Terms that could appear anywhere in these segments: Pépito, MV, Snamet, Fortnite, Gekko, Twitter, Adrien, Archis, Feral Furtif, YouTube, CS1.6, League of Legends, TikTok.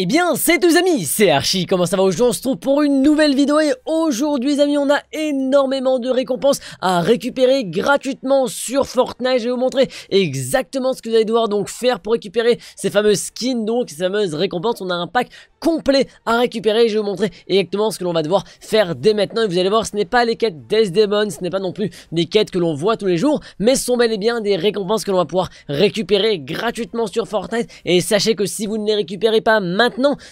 Eh bien, c'est tous amis, c'est Archis, comment ça va? Aujourd'hui on se trouve pour une nouvelle vidéo et aujourd'hui les amis on a énormément de récompenses à récupérer gratuitement sur Fortnite. Je vais vous montrer exactement ce que vous allez devoir donc faire pour récupérer ces fameuses skins, donc ces fameuses récompenses. On a un pack complet à récupérer, je vais vous montrer exactement ce que l'on va devoir faire dès maintenant. Et vous allez voir, ce n'est pas les quêtes Death Demon, ce n'est pas non plus des quêtes que l'on voit tous les jours, mais ce sont bel et bien des récompenses que l'on va pouvoir récupérer gratuitement sur Fortnite. Et sachez que si vous ne les récupérez pas maintenant,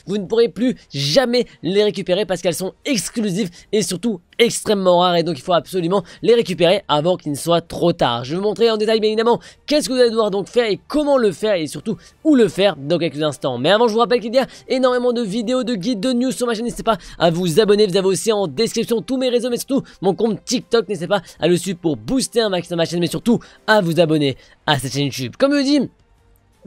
vous ne pourrez plus jamais les récupérer parce qu'elles sont exclusives et surtout extrêmement rares, et donc il faut absolument les récupérer avant qu'il ne soit trop tard. Je vais vous montrer en détail bien évidemment qu'est-ce que vous allez devoir donc faire et comment le faire et surtout où le faire dans quelques instants. Mais avant, je vous rappelle qu'il y a énormément de vidéos, de guides, de news sur ma chaîne. N'hésitez pas à vous abonner, vous avez aussi en description tous mes réseaux mais surtout mon compte TikTok. N'hésitez pas à le suivre pour booster un maximum ma chaîne mais surtout à vous abonner à cette chaîne YouTube. Comme je dis,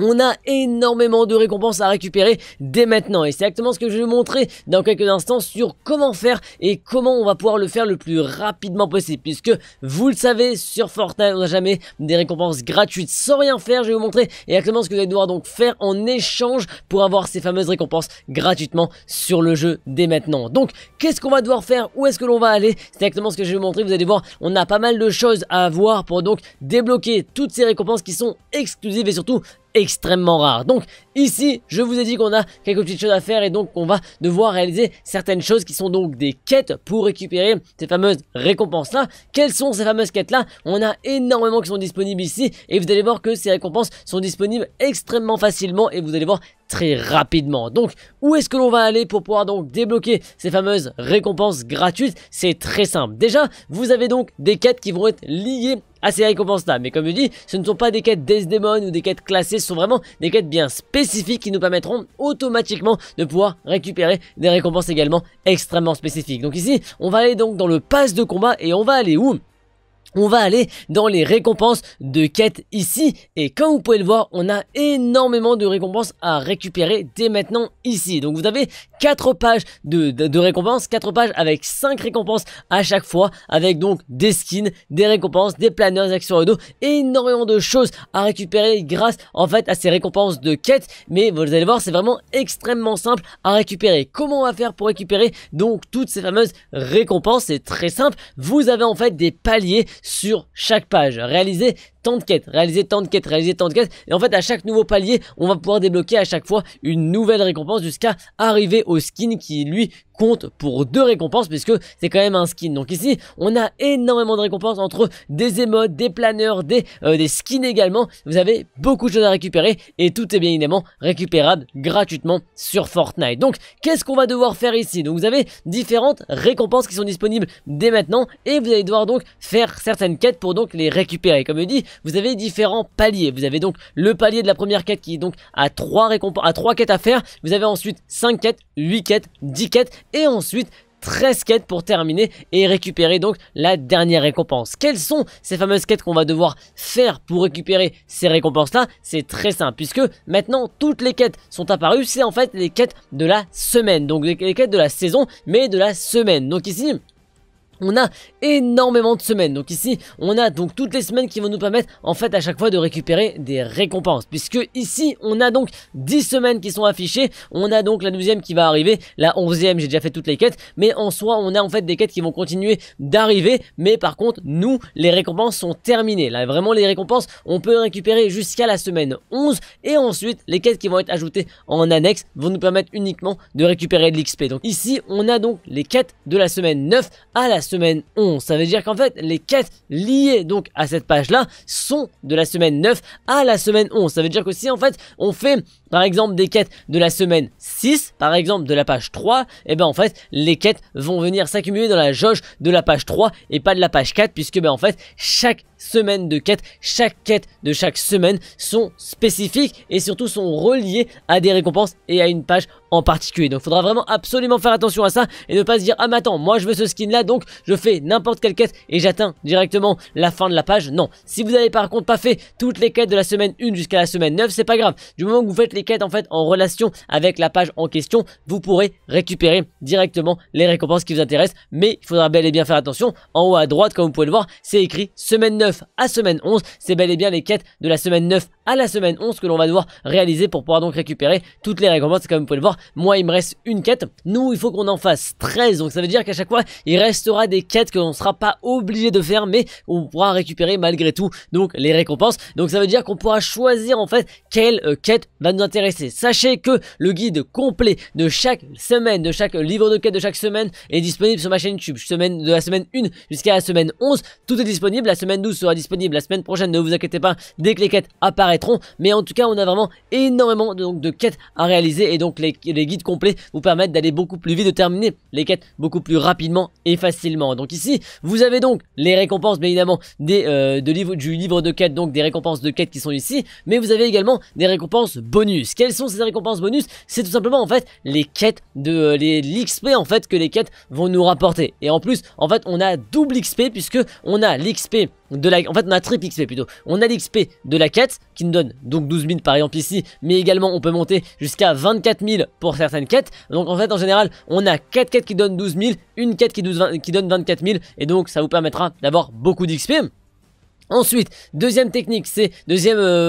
on a énormément de récompenses à récupérer dès maintenant et c'est exactement ce que je vais vous montrer dans quelques instants sur comment faire et comment on va pouvoir le faire le plus rapidement possible, puisque vous le savez, sur Fortnite on n'a jamais des récompenses gratuites sans rien faire. Je vais vous montrer exactement ce que vous allez devoir donc faire en échange pour avoir ces fameuses récompenses gratuitement sur le jeu dès maintenant. Donc qu'est-ce qu'on va devoir faire, où est-ce que l'on va aller, c'est exactement ce que je vais vous montrer. Vous allez voir, on a pas mal de choses à avoir pour donc débloquer toutes ces récompenses qui sont exclusives et surtout extrêmement rare. Donc ici je vous ai dit qu'on a quelques petites choses à faire et donc on va devoir réaliser certaines choses qui sont donc des quêtes pour récupérer ces fameuses récompenses là. Quelles sont ces fameuses quêtes là? On a énormément qui sont disponibles ici et vous allez voir que ces récompenses sont disponibles extrêmement facilement et vous allez voir très rapidement. Donc où est-ce que l'on va aller pour pouvoir donc débloquer ces fameuses récompenses gratuites? C'est très simple. Déjà vous avez donc des quêtes qui vont être liées à ces récompenses là, mais comme je dis, ce ne sont pas des quêtes Death Demon ou des quêtes classées, ce sont vraiment des quêtes bien spécifiques qui nous permettront automatiquement de pouvoir récupérer des récompenses également extrêmement spécifiques. Donc ici on va aller donc dans le pass de combat et on va aller où? On va aller dans les récompenses de quêtes ici et comme vous pouvez le voir, on a énormément de récompenses à récupérer dès maintenant ici. Donc vous avez 4 pages de récompenses, 4 pages avec 5 récompenses à chaque fois, avec donc des skins, des récompenses, des planeurs, des actions dos, énormément de choses à récupérer grâce en fait à ces récompenses de quêtes. Mais vous allez voir, c'est vraiment extrêmement simple à récupérer. Comment on va faire pour récupérer donc toutes ces fameuses récompenses? C'est très simple, vous avez en fait des paliers sur chaque page, réaliser tant de quêtes, réaliser tant de quêtes, réaliser tant de quêtes, et en fait à chaque nouveau palier on va pouvoir débloquer à chaque fois une nouvelle récompense jusqu'à arriver au skin qui lui compte pour 2 récompenses puisque c'est quand même un skin. Donc ici on a énormément de récompenses entre des émotes, des planeurs, des skins également. Vous avez beaucoup de choses à récupérer et tout est bien évidemment récupérable gratuitement sur Fortnite. Donc qu'est-ce qu'on va devoir faire ici? Donc vous avez différentes récompenses qui sont disponibles dès maintenant et vous allez devoir donc faire certaines quêtes pour donc les récupérer. Comme je dis, vous avez différents paliers. Vous avez donc le palier de la première quête qui est donc à 3 quêtes à faire. Vous avez ensuite 5 quêtes, 8 quêtes, 10 quêtes et ensuite 13 quêtes pour terminer et récupérer donc la dernière récompense. Quelles sont ces fameuses quêtes qu'on va devoir faire pour récupérer ces récompenses là? C'est très simple puisque maintenant toutes les quêtes sont apparues. C'est en fait les quêtes de la semaine, donc les quêtes de la saison mais de la semaine. Donc ici on a énormément de semaines, donc ici on a donc toutes les semaines qui vont nous permettre en fait à chaque fois de récupérer des récompenses, puisque ici on a donc 10 semaines qui sont affichées. On a donc la 12e qui va arriver, la 11e j'ai déjà fait toutes les quêtes, mais en soi on a en fait des quêtes qui vont continuer d'arriver, mais par contre nous les récompenses sont terminées, là vraiment les récompenses on peut récupérer jusqu'à la semaine 11 et ensuite les quêtes qui vont être ajoutées en annexe vont nous permettre uniquement de récupérer de l'XP. Donc ici on a donc les quêtes de la semaine 9 à la semaine 11, ça veut dire qu'en fait les quêtes liées donc à cette page là sont de la semaine 9 à la semaine 11, ça veut dire que si en fait on fait par exemple des quêtes de la semaine 6, par exemple de la page 3, et ben en fait les quêtes vont venir s'accumuler dans la jauge de la page 3 et pas de la page 4, puisque ben en fait chaque semaine de quêtes, chaque quête de chaque semaine sont spécifiques et surtout sont reliées à des récompenses et à une page en particulier. Donc il faudra vraiment absolument faire attention à ça et ne pas se dire ah mais attends, moi je veux ce skin là donc je fais n'importe quelle quête et j'atteins directement la fin de la page. Non, si vous n'avez par contre pas fait toutes les quêtes de la semaine 1 jusqu'à la semaine 9, c'est pas grave, du moment que vous faites les quêtes en fait en relation avec la page en question, vous pourrez récupérer directement les récompenses qui vous intéressent. Mais il faudra bel et bien faire attention, en haut à droite comme vous pouvez le voir c'est écrit semaine 9. 9 à semaine 11. C'est bel et bien les quêtes de la semaine 9 à la semaine 11 que l'on va devoir réaliser pour pouvoir donc récupérer toutes les récompenses. Comme vous pouvez le voir, moi il me reste une quête, nous il faut qu'on en fasse 13, donc ça veut dire qu'à chaque fois il restera des quêtes que l'on ne sera pas obligé de faire, mais on pourra récupérer malgré tout donc les récompenses. Donc ça veut dire qu'on pourra choisir en fait quelle quête va nous intéresser. Sachez que le guide complet de chaque semaine, de chaque livre de quête de chaque semaine est disponible sur ma chaîne YouTube, de la semaine 1 jusqu'à la semaine 11, tout est disponible. La semaine 12 sera disponible la semaine prochaine, ne vous inquiétez pas, dès que les quêtes apparaîtront, mais en tout cas on a vraiment énormément donc, de quêtes à réaliser, et donc les guides complets vous permettent d'aller beaucoup plus vite, de terminer les quêtes beaucoup plus rapidement et facilement. Donc ici vous avez donc les récompenses bien évidemment du livre de quête, donc des récompenses de quête qui sont ici, mais vous avez également des récompenses bonus. Quelles sont ces récompenses bonus? C'est tout simplement en fait les quêtes de l'XP en fait que les quêtes vont nous rapporter, et en plus en fait on a double XP puisque on a l'XP de la... En fait on a triple XP plutôt. On a l'XP de la quête qui nous donne donc 12 000 par exemple ici, mais également on peut monter jusqu'à 24 000 pour certaines quêtes. Donc en fait en général on a 4 quêtes qui donnent 12 000, une quête qui donne 24 000, et donc ça vous permettra d'avoir beaucoup d'XP. Ensuite, deuxième technique, c'est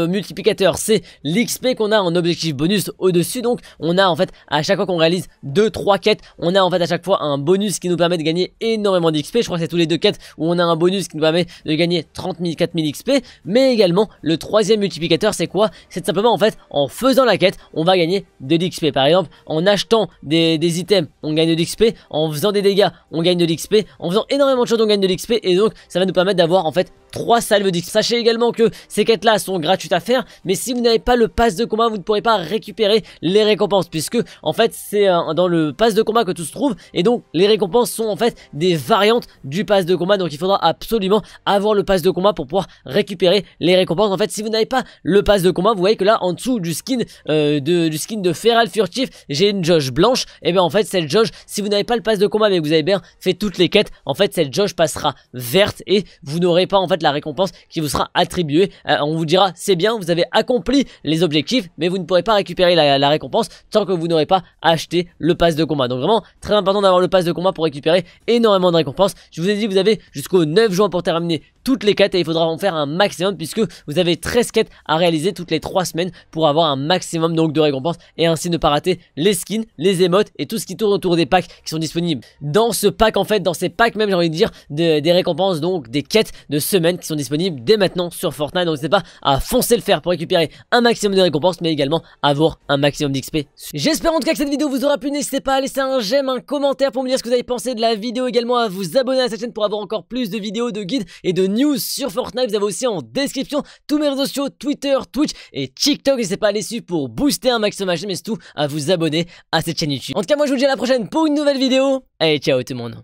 multiplicateur, c'est l'XP qu'on a en objectif bonus au-dessus. Donc on a en fait à chaque fois qu'on réalise 2-3 quêtes, on a en fait à chaque fois un bonus qui nous permet de gagner énormément d'XP. Je crois que c'est tous les deux quêtes où on a un bonus qui nous permet de gagner 30 000, 4 000 XP. Mais également, le troisième multiplicateur, c'est quoi? C'est simplement en fait, en faisant la quête, on va gagner de l'XP. Par exemple, en achetant des items, on gagne de l'XP. En faisant des dégâts, on gagne de l'XP. En faisant énormément de choses, on gagne de l'XP. Et donc, ça va nous permettre d'avoir en fait 3 salves d'XP. Sachez également que ces quêtes là sont gratuites à faire, mais si vous n'avez pas le pass de combat, vous ne pourrez pas récupérer les récompenses, puisque en fait c'est dans le pass de combat que tout se trouve, et donc les récompenses sont en fait des variantes du pass de combat. Donc il faudra absolument avoir le pass de combat pour pouvoir récupérer les récompenses. En fait si vous n'avez pas le pass de combat, vous voyez que là en dessous du skin de Feral Furtif, j'ai une jauge blanche, et bien en fait cette jauge, si vous n'avez pas le pass de combat mais que vous avez bien fait toutes les quêtes, en fait cette jauge passera verte et vous n'aurez pas en fait la récompense qui vous sera attribuée. On vous dira c'est bien, vous avez accompli les objectifs, mais vous ne pourrez pas récupérer la récompense tant que vous n'aurez pas acheté le pass de combat. Donc vraiment très important d'avoir le pass de combat pour récupérer énormément de récompenses. Je vous ai dit, vous avez jusqu'au 9 juin pour terminer toutes les quêtes, et il faudra en faire un maximum puisque vous avez 13 quêtes à réaliser toutes les 3 semaines pour avoir un maximum donc de récompenses, et ainsi ne pas rater les skins, les émotes et tout ce qui tourne autour des packs qui sont disponibles. Dans ce pack en fait, dans ces packs même j'ai envie de dire, des récompenses donc des quêtes de semaine qui sont disponibles dès maintenant sur Fortnite. Donc n'hésitez pas à foncer le faire pour récupérer un maximum de récompenses, mais également avoir un maximum d'XP. J'espère en tout cas que cette vidéo vous aura plu, n'hésitez pas à laisser un j'aime, un commentaire pour me dire ce que vous avez pensé de la vidéo, également à vous abonner à cette chaîne pour avoir encore plus de vidéos, de guides et de news sur Fortnite. Vous avez aussi en description tous mes réseaux sociaux, Twitter, Twitch et TikTok, n'hésitez pas à les suivre pour booster un maximum, mais surtout à vous abonner à cette chaîne YouTube. En tout cas moi je vous dis à la prochaine pour une nouvelle vidéo, allez ciao tout le monde.